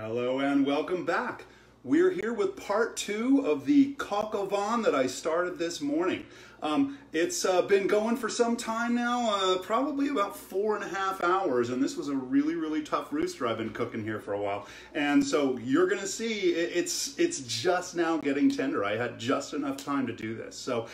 Hello and welcome back. We're here with part two of the Coq au Vin that I started this morning. It's been going for some time now, probably about 4.5 hours, and this was a really tough rooster I've been cooking here for a while. And so you're gonna see it's just now getting tender. I had just enough time to do this. So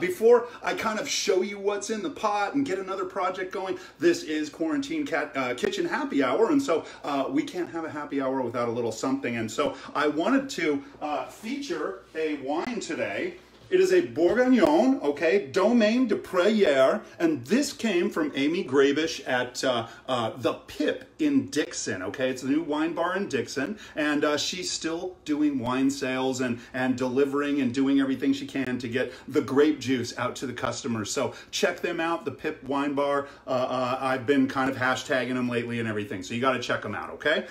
before I kind of show you what's in the pot and get another project going, this is Quarantine Kitchen Happy Hour, and so we can't have a happy hour without a little something. And so I wanted to feature a wine today. It is a Bourguignon, okay, Domaine de Preyere, and this came from Amy Grabish at The Pip in Dixon, okay? It's a new wine bar in Dixon, and she's still doing wine sales and delivering and doing everything she can to get the grape juice out to the customers. So check them out, The Pip Wine Bar. I've been kind of hashtagging them lately and everything, so you got to check them out, okay?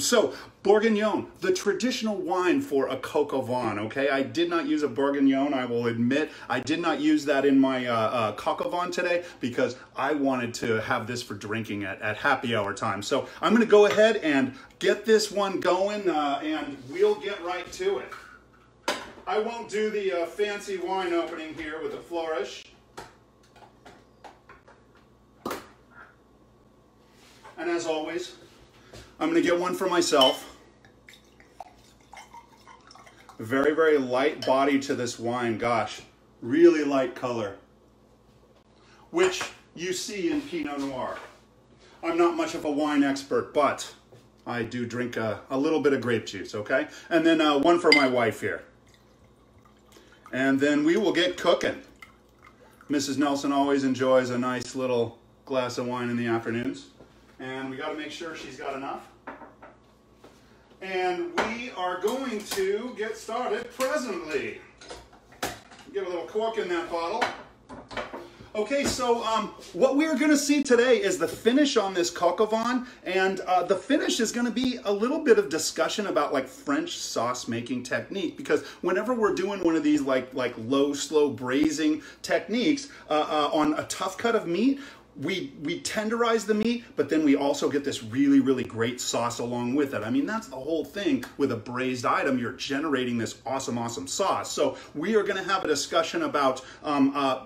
So Bourguignon, the traditional wine for a Coq au Vin, okay? I did not use a Bourguignon, I will admit. I did not use that in my Coq au Vin today because I wanted to have this for drinking at happy hour time. So I'm gonna go ahead and get this one going and we'll get right to it. I won't do the fancy wine opening here with a flourish. And as always, I'm gonna get one for myself. Very light body to this wine, gosh, really light color, which you see in Pinot Noir. I'm not much of a wine expert, but I do drink a little bit of grape juice, okay? And then one for my wife here. And then we will get cooking. Mrs. Nelson always enjoys a nice little glass of wine in the afternoons, and we gotta make sure she's got enough. And we are going to get started presently. Get a little cork in that bottle. Okay, so what we're gonna see today is the finish on this Coq au Vin, and the finish is gonna be a little bit of discussion about like French sauce making technique, because whenever we're doing one of these like low, slow braising techniques on a tough cut of meat, we tenderize the meat, but then we also get this really great sauce along with it. I mean, that's the whole thing with a braised item. You're generating this awesome sauce. So we are going to have a discussion about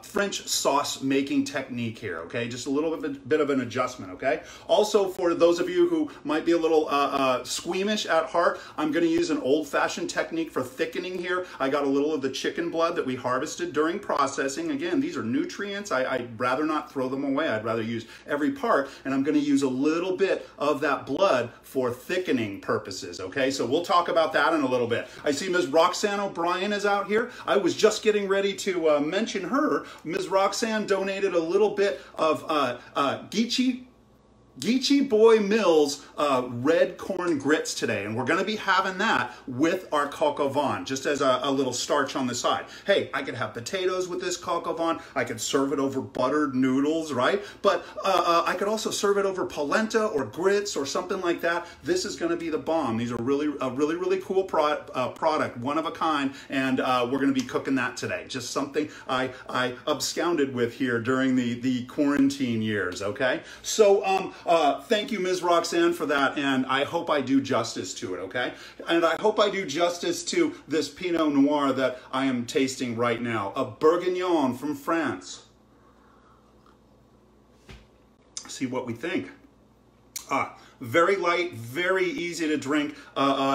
French sauce making technique here, okay? Just a little bit of an adjustment, okay? Also, for those of you who might be a little squeamish at heart, I'm going to use an old-fashioned technique for thickening here. I got a little of the chicken blood that we harvested during processing. Again, these are nutrients. I'd rather not throw them away. I'd rather use every part, and I'm going to use a little bit of that blood for thickening purposes, okay? So we'll talk about that in a little bit. I see Ms. Roxanne O'Brien is out here. I was just getting ready to mention her. Ms. Roxanne donated a little bit of Geechee Boy Mills red corn grits today, and we're going to be having that with our Coq au Vin, just as a little starch on the side. Hey, I could have potatoes with this Coq au Vin. I could serve it over buttered noodles, right? But I could also serve it over polenta or grits or something like that. This is going to be the bomb. These are really cool product, one of a kind, and we're going to be cooking that today. Just something I absconded with here during the quarantine years, okay? So, thank you, Ms. Roxanne, for that, and I hope I do justice to it, okay? And I hope I do justice to this Pinot Noir that I am tasting right now, a Bourguignon from France. See what we think. Ah, very light, very easy to drink.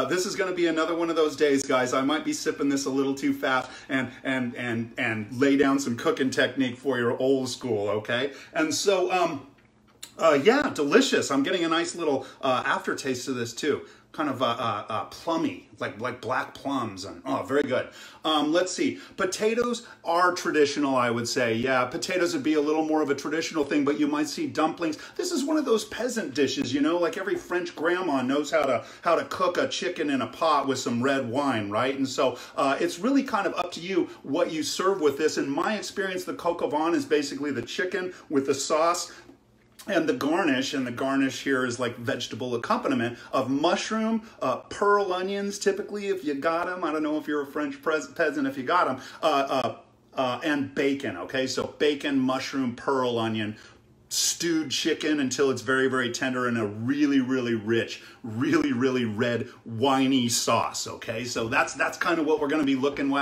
This is going to be another one of those days, guys. I might be sipping this a little too fast and lay down some cooking technique for your old school, okay? And so, yeah, delicious. I'm getting a nice little aftertaste of this too. Kind of plummy, like black plums. And, oh, very good. Let's see. Potatoes are traditional, I would say. Yeah, potatoes would be a little more of a traditional thing, but you might see dumplings. This is one of those peasant dishes, you know, like every French grandma knows how to cook a chicken in a pot with some red wine, right? And so it's really kind of up to you what you serve with this. In my experience, the Coq au Vin is basically the chicken with the sauce, and the garnish, here is like vegetable accompaniment of mushroom, pearl onions, typically, if you got them. I don't know if you're a French peasant, if you got them, and bacon, okay? So bacon, mushroom, pearl onion, stewed chicken until it's very, very tender in a really, really rich, really, really red, winey sauce, okay? So that's kind of what we're going to be looking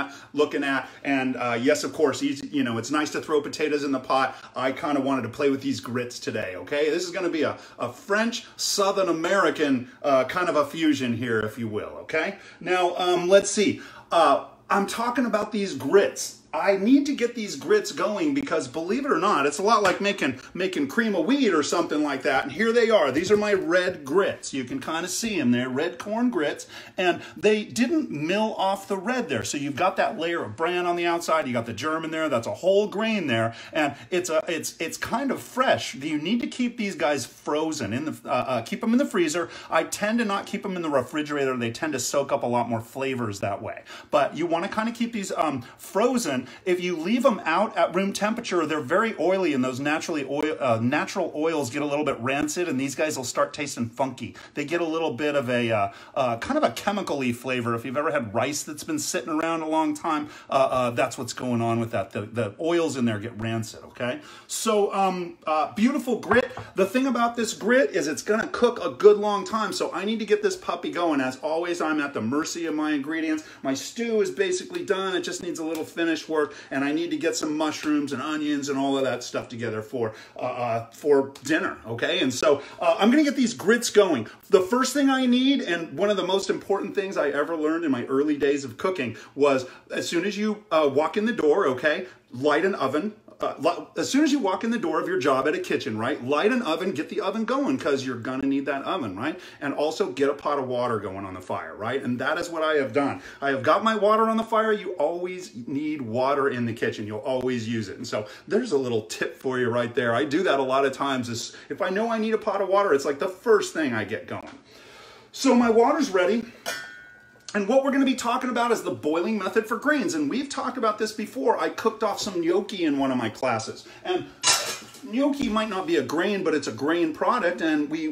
at. And yes, of course, you know, it's nice to throw potatoes in the pot. I kind of wanted to play with these grits today, okay? This is going to be a French, Southern American kind of a fusion here, if you will, okay? Now, let's see. I'm talking about these grits. I need to get these grits going because, believe it or not, it's a lot like making cream of wheat or something like that. And here they are. These are my red grits. You can kind of see them there, red corn grits. And they didn't mill off the red there. So you've got that layer of bran on the outside. You got the germ in there. That's a whole grain there. And it's kind of fresh. You need to keep these guys frozen. Keep them in the freezer. I tend to not keep them in the refrigerator. They tend to soak up a lot more flavors that way. But you want to kind of keep these frozen. If you leave them out at room temperature, they're very oily, and those natural oils get a little bit rancid, and these guys will start tasting funky. They get a little bit of a kind of a chemical-y flavor. If you've ever had rice that's been sitting around a long time, that's what's going on with that. The oils in there get rancid, okay? So beautiful grit. The thing about this grit is it's going to cook a good long time, so I need to get this puppy going. As always, I'm at the mercy of my ingredients. My stew is basically done. It just needs a little finish work, and I need to get some mushrooms and onions and all of that stuff together for dinner, okay? And so I'm gonna get these grits going. The first thing I need, and one of the most important things I ever learned in my early days of cooking, was as soon as you walk in the door, okay, light an oven. As soon as you walk in the door of your job at a kitchen, right, light an oven, get the oven going, because you're going to need that oven, right? And also get a pot of water going on the fire, right? And that is what I have done. I have got my water on the fire. You always need water in the kitchen. You'll always use it. And so there's a little tip for you right there. I do that a lot of times. Is if I know I need a pot of water, it's like the first thing I get going. So my water's ready. And what we're going to be talking about is the boiling method for grains. And we've talked about this before. I cooked off some gnocchi in one of my classes. And gnocchi might not be a grain, but it's a grain product, and we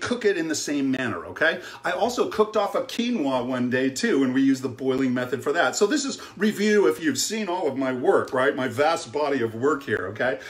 cook it in the same manner, okay? I also cooked off a quinoa one day, too, and we used the boiling method for that. So this is review if you've seen all of my work, right? My vast body of work here, okay?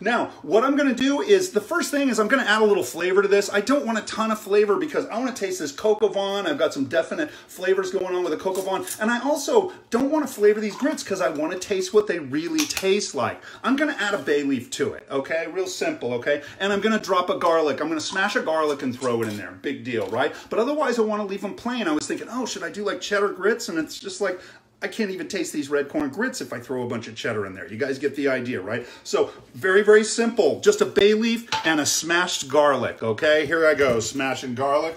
Now, what I'm going to do is, the first thing is I'm going to add a little flavor to this. I don't want a ton of flavor because I want to taste this Coq au Vin. I've got some definite flavors going on with the Coq au Vin, and I also don't want to flavor these grits because I want to taste what they really taste like. I'm going to add a bay leaf to it, okay? Real simple, okay? And I'm gonna drop a garlic. I'm gonna smash a garlic and throw it in there. Big deal, right? But otherwise, I wanna leave them plain. I was thinking, oh, should I do like cheddar grits? And it's just like, I can't even taste these red corn grits if I throw a bunch of cheddar in there. You guys get the idea, right? So very, very simple. Just a bay leaf and a smashed garlic, okay? Here I go, smashing garlic.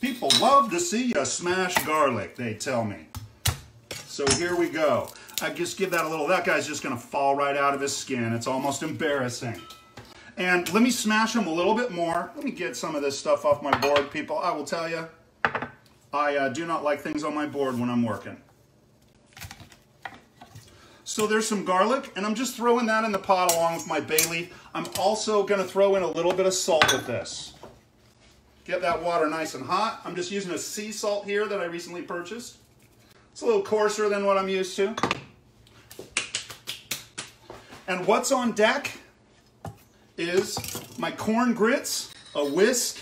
People love to see you smash garlic, they tell me. So here we go. I just give that a little, that guy's just gonna fall right out of his skin. It's almost embarrassing. And let me smash him a little bit more. Let me get some of this stuff off my board, people. I will tell you, I do not like things on my board when I'm working. So there's some garlic, and I'm just throwing that in the pot along with my bay leaf. I'm also gonna throw in a little bit of salt with this. Get that water nice and hot. I'm just using a sea salt here that I recently purchased. It's a little coarser than what I'm used to. And what's on deck is my corn grits, a whisk,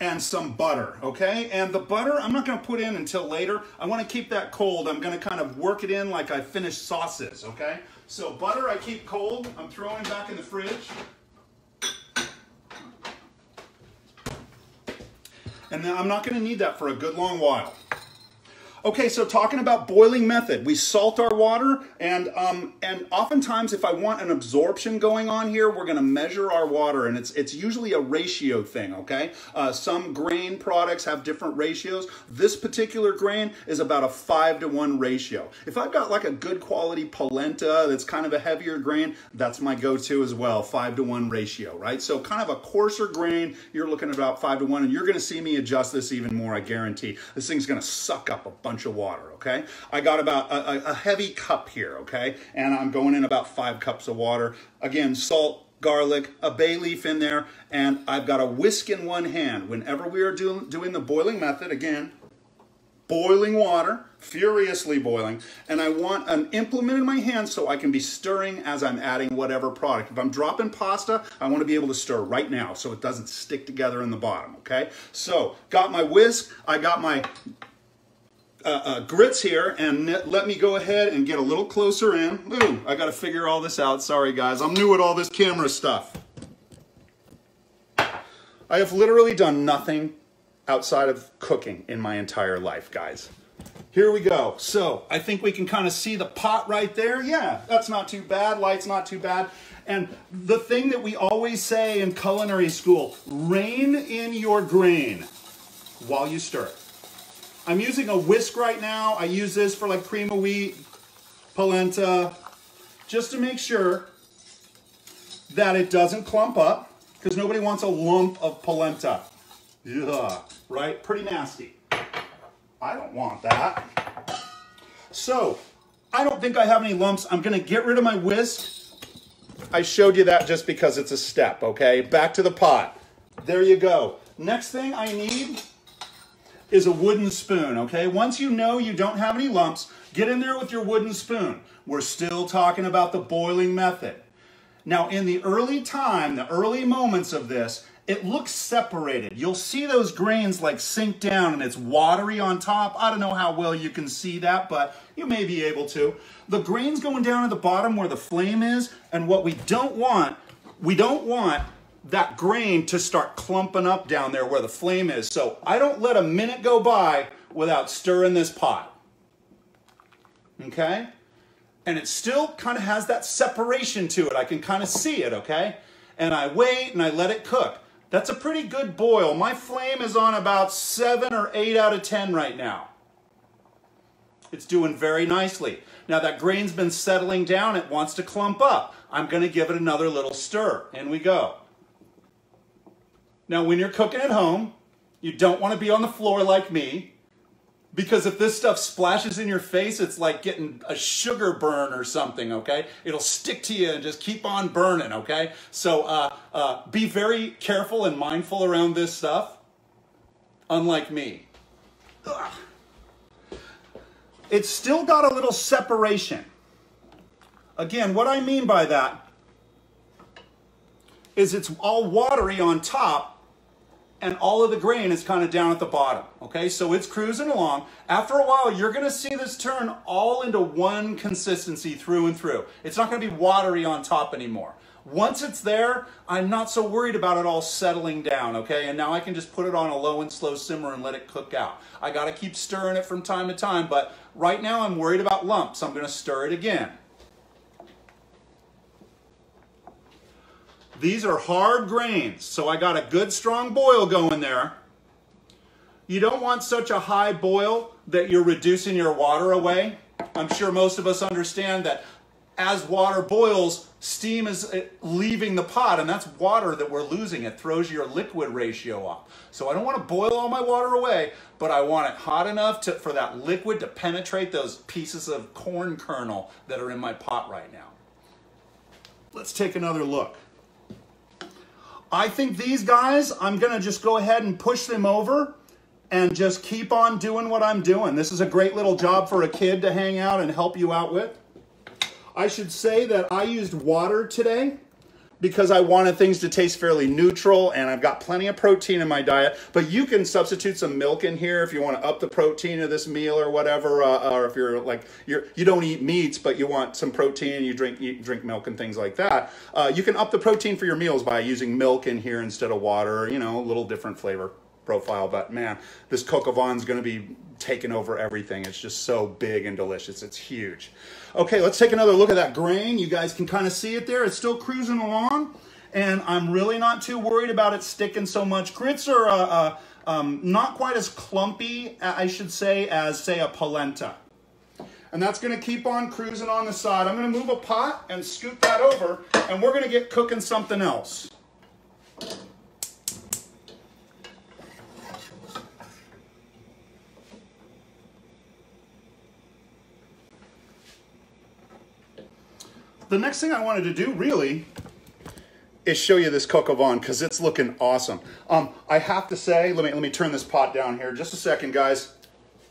and some butter, okay? And the butter, I'm not gonna put in until later. I wanna keep that cold. I'm gonna kind of work it in like I finished sauces, okay? So butter I keep cold. I'm throwing back in the fridge. And then I'm not gonna need that for a good long while. Okay, so talking about boiling method, we salt our water, and oftentimes if I want an absorption going on here, we're going to measure our water, and it's usually a ratio thing, okay? Some grain products have different ratios. This particular grain is about a 5-to-1 ratio. If I've got like a good quality polenta that's kind of a heavier grain, that's my go-to as well, 5-to-1 ratio, right? So kind of a coarser grain, you're looking at about 5-to-1, and you're going to see me adjust this even more, I guarantee. This thing's going to suck up a bunch of water, okay? I got about a heavy cup here, okay? And I'm going in about 5 cups of water. Again, salt, garlic, a bay leaf in there, and I've got a whisk in one hand. Whenever we are doing the boiling method, again, boiling water, furiously boiling, and I want an implement in my hand so I can be stirring as I'm adding whatever product. If I'm dropping pasta, I want to be able to stir right now so it doesn't stick together in the bottom, okay? So, got my whisk, I got my grits here, and let me go ahead and get a little closer in. Ooh, I gotta figure all this out, sorry guys, I'm new at all this camera stuff. I have literally done nothing outside of cooking in my entire life, guys. Here we go. So I think we can kind of see the pot right there. Yeah, that's not too bad. Light's not too bad. And the thing that we always say in culinary school, rein in your grain while you stir it. I'm using a whisk right now. I use this for like cream of wheat, polenta, just to make sure that it doesn't clump up, because nobody wants a lump of polenta. Yeah, right? Pretty nasty. I don't want that. So, I don't think I have any lumps. I'm gonna get rid of my whisk. I showed you that just because it's a step, okay? Back to the pot. There you go. Next thing I need is a wooden spoon, okay? Once you know you don't have any lumps, get in there with your wooden spoon. We're still talking about the boiling method. Now, in the early time, the early moments of this, it looks separated. You'll see those grains like sink down and it's watery on top. I don't know how well you can see that, but you may be able to. The grain's going down at the bottom where the flame is, and what we don't want that grain to start clumping up down there where the flame is. So I don't let a minute go by without stirring this pot, okay? And it still kind of has that separation to it. I can kind of see it, okay? And I wait and I let it cook. That's a pretty good boil. My flame is on about 7 or 8 out of 10 right now. It's doing very nicely. Now that grain's been settling down, it wants to clump up. I'm gonna give it another little stir. In we go. Now when you're cooking at home, you don't wanna be on the floor like me, because if this stuff splashes in your face, it's like getting a sugar burn or something, okay? It'll stick to you and just keep on burning, okay? So be very careful and mindful around this stuff, unlike me. Ugh. It's still got a little separation. Again, what I mean by that is it's all watery on top, and all of the grain is kind of down at the bottom, okay? So it's cruising along. After a while, you're gonna see this turn all into one consistency through and through. It's not gonna be watery on top anymore. Once it's there, I'm not so worried about it all settling down, okay? And now I can just put it on a low and slow simmer and let it cook out. I gotta keep stirring it from time to time, but right now I'm worried about lumps. I'm gonna stir it again. These are hard grains, so I got a good strong boil going there. You don't want such a high boil that you're reducing your water away. I'm sure most of us understand that as water boils, steam is leaving the pot, and that's water that we're losing. It throws your liquid ratio up. So I don't want to boil all my water away, but I want it hot enough for that liquid to penetrate those pieces of corn kernel that are in my pot right now. Let's take another look. I think these guys, I'm gonna just go ahead and push them over and just keep on doing what I'm doing. This is a great little job for a kid to hang out and help you out with. I should say that I used water today because I wanted things to taste fairly neutral, and I've got plenty of protein in my diet, but you can substitute some milk in here if you wanna up the protein of this meal or whatever, or if you're like, you don't eat meats, but you want some protein and you drink milk and things like that. You can up the protein for your meals by using milk in here instead of water, you know, a little different flavor profile, but man, this Coq au Vin's gonna be taking over everything. It's just so big and delicious. It's huge. Okay, let's take another look at that grain. You guys can kind of see it there. It's still cruising along, and I'm really not too worried about it sticking so much. Grits are not quite as clumpy, I should say, as, say, a polenta. And that's going to keep on cruising on the side. I'm going to move a pot and scoot that over, and we're going to get cooking something else. The next thing I wanted to do, really, is show you this Coq au Vin, because it's looking awesome. I have to say, let me turn this pot down here just a second, guys.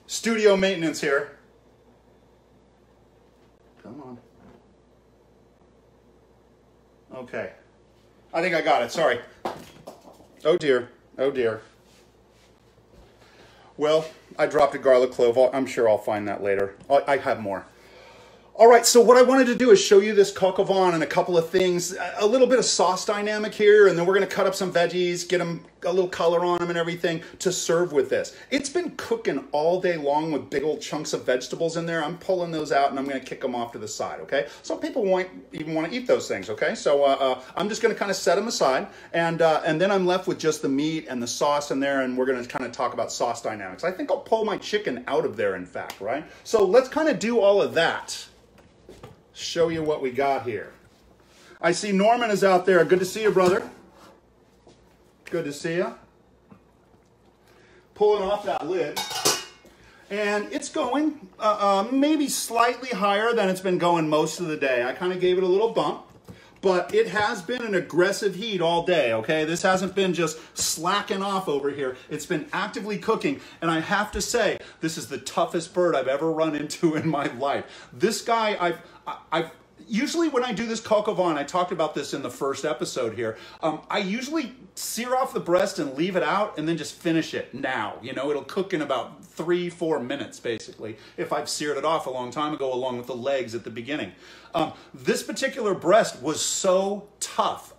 Studio maintenance here. Come on. Okay. I think I got it. Sorry. Oh dear. Oh dear. Well, I dropped a garlic clove. I'm sure I'll find that later. I have more. All right, so what I wanted to do is show you this coq au vin and a couple of things, a little bit of sauce dynamic here, and then we're gonna cut up some veggies, get them a little color on them and everything to serve with this. It's been cooking all day long with big old chunks of vegetables in there. I'm pulling those out and I'm gonna kick them off to the side, okay? Some people won't even wanna eat those things, okay? So I'm just gonna kinda set them aside, and then I'm left with just the meat and the sauce in there, and we're gonna kinda talk about sauce dynamics. I think I'll pull my chicken out of there, in fact, right? So let's kinda do all of that. Show you what we got here. I see Norman is out there. Good to see you, brother. Good to see you. Pulling off that lid. And it's going maybe slightly higher than it's been going most of the day. I kind of gave it a little bump, but it has been an aggressive heat all day, okay? This hasn't been just slacking off over here. It's been actively cooking, and I have to say, this is the toughest bird I've ever run into in my life. This guy, usually when I do this coq au vin, I talked about this in the first episode here, I usually sear off the breast and leave it out and then just finish it now. You know, it'll cook in about 3-4 minutes, basically, if I've seared it off a long time ago along with the legs at the beginning. This particular breast was so tough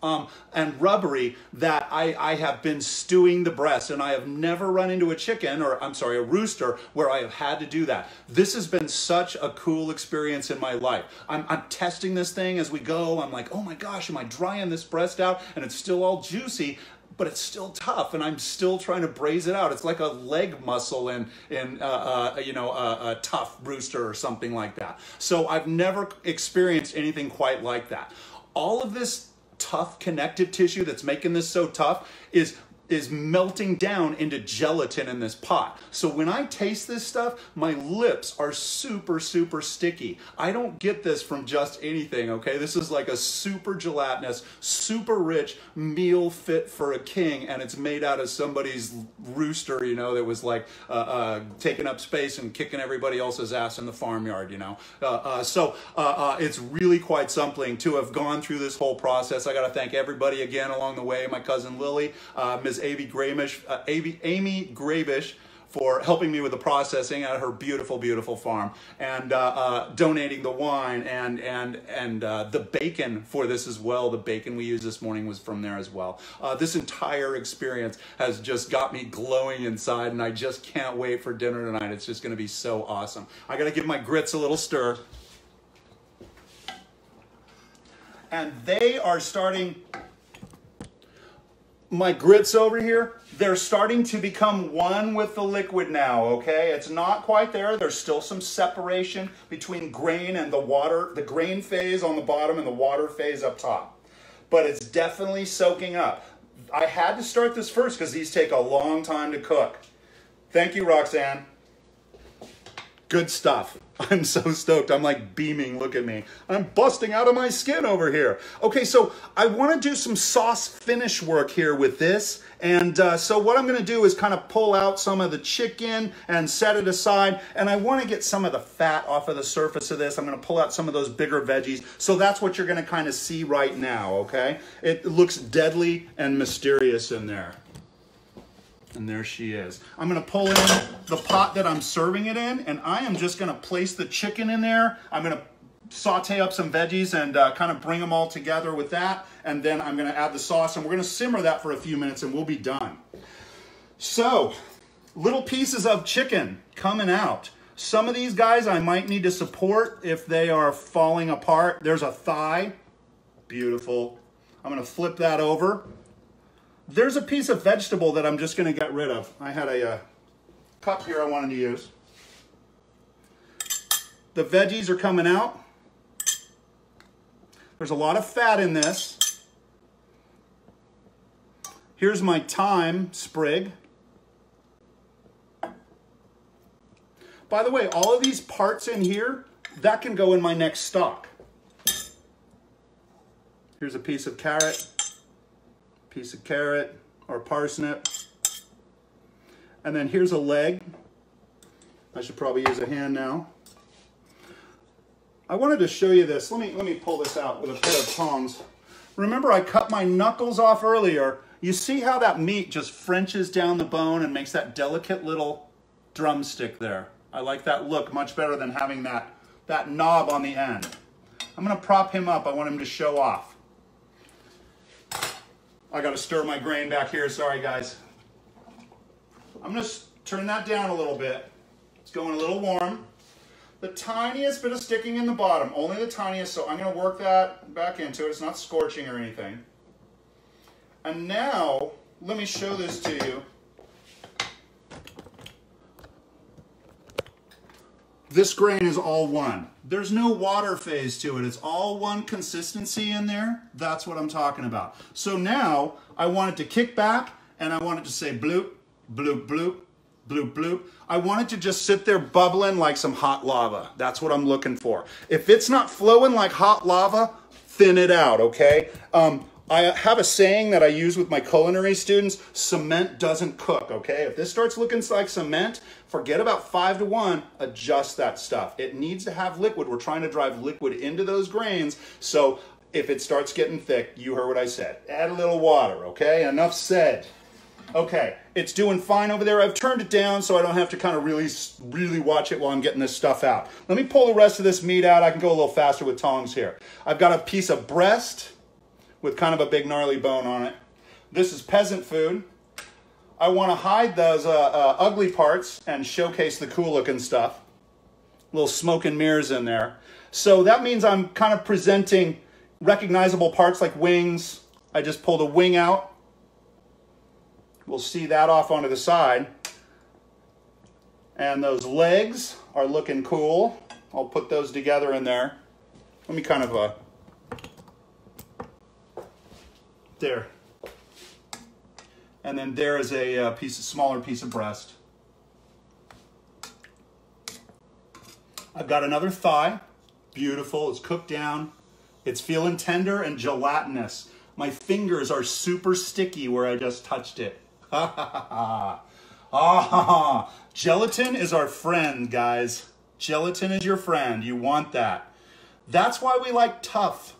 and rubbery that I have been stewing the breast, and I have never run into a chicken, or I'm sorry, a rooster, where I have had to do that. This has been such a cool experience in my life. I'm testing this thing as we go. I'm like, oh my gosh, am I drying this breast out? And it's still all juicy, but it's still tough, and I'm still trying to braise it out. It's like a leg muscle in a tough rooster or something like that. So I've never experienced anything quite like that. All of this tough connective tissue that's making this so tough is melting down into gelatin in this pot. So when I taste this stuff, my lips are super, super sticky. I don't get this from just anything, okay? This is like a super gelatinous, super rich meal fit for a king, and it's made out of somebody's rooster, you know, that was like taking up space and kicking everybody else's ass in the farmyard, you know? It's really quite something to have gone through this whole process. I gotta thank everybody again along the way, my cousin Lily, Ms. Amy Grabish for helping me with the processing at her beautiful, beautiful farm, and donating the wine and the bacon for this as well. The bacon we used this morning was from there as well. This entire experience has just got me glowing inside, and I just can't wait for dinner tonight. It's just gonna be so awesome. I gotta give my grits a little stir. And they are starting. My grits over here, they're starting to become one with the liquid now, okay? It's not quite there. There's still some separation between grain and the water, the grain phase on the bottom and the water phase up top. But it's definitely soaking up. I had to start this first because these take a long time to cook. Thank you, Roxanne. Good stuff. I'm so stoked. I'm like beaming. Look at me. I'm busting out of my skin over here. Okay, so I want to do some sauce finish work here with this. And so what I'm going to do is kind of pull out some of the chicken and set it aside. And I want to get some of the fat off of the surface of this. I'm going to pull out some of those bigger veggies. So that's what you're going to kind of see right now, okay? It looks deadly and mysterious in there. And there she is. I'm gonna pull in the pot that I'm serving it in, and I am just gonna place the chicken in there. I'm gonna saute up some veggies and kind of bring them all together with that. And then I'm gonna add the sauce, and we're gonna simmer that for a few minutes and we'll be done. So, little pieces of chicken coming out. Some of these guys I might need to support if they are falling apart. There's a thigh, beautiful. I'm gonna flip that over. There's a piece of vegetable that I'm just gonna get rid of. I had a cup here I wanted to use. The veggies are coming out. There's a lot of fat in this. Here's my thyme sprig. By the way, all of these parts in here, that can go in my next stock. Here's a piece of carrot. Piece of carrot or parsnip, and then here's a leg. I should probably use a hand now. I wanted to show you this. Let me pull this out with a pair of tongs. Remember, I cut my knuckles off earlier. You see how that meat just frenches down the bone and makes that delicate little drumstick there. I like that look much better than having that knob on the end. I'm gonna prop him up. I want him to show off. I gotta stir my grain back here. Sorry, guys. I'm gonna turn that down a little bit. It's going a little warm. The tiniest bit of sticking in the bottom, only the tiniest, so I'm gonna work that back into it. It's not scorching or anything. And now, let me show this to you. This grain is all one. There's no water phase to it. It's all one consistency in there. That's what I'm talking about. So now, I want it to kick back, and I want it to say bloop, bloop, bloop, bloop, bloop. I want it to just sit there bubbling like some hot lava. That's what I'm looking for. If it's not flowing like hot lava, thin it out, okay? I have a saying that I use with my culinary students, cement doesn't cook, okay? If this starts looking like cement, forget about 5 to 1, adjust that stuff. It needs to have liquid. We're trying to drive liquid into those grains, so if it starts getting thick, you heard what I said. Add a little water, okay? Enough said. Okay, it's doing fine over there. I've turned it down so I don't have to kind of really watch it while I'm getting this stuff out. Let me pull the rest of this meat out. I can go a little faster with tongs here. I've got a piece of breast with kind of a big gnarly bone on it. This is peasant food. I want to hide those ugly parts and showcase the cool looking stuff. Little smoke and mirrors in there. So that means I'm kind of presenting recognizable parts like wings. I just pulled a wing out. We'll see that off onto the side. And those legs are looking cool. I'll put those together in there. Let me kind of there. And then there is a smaller piece of breast. I've got another thigh. Beautiful. It's cooked down. It's feeling tender and gelatinous. My fingers are super sticky where I just touched it. Ha ha ha. Ah, gelatin is our friend, guys. Gelatin is your friend. You want that. That's why we like tough.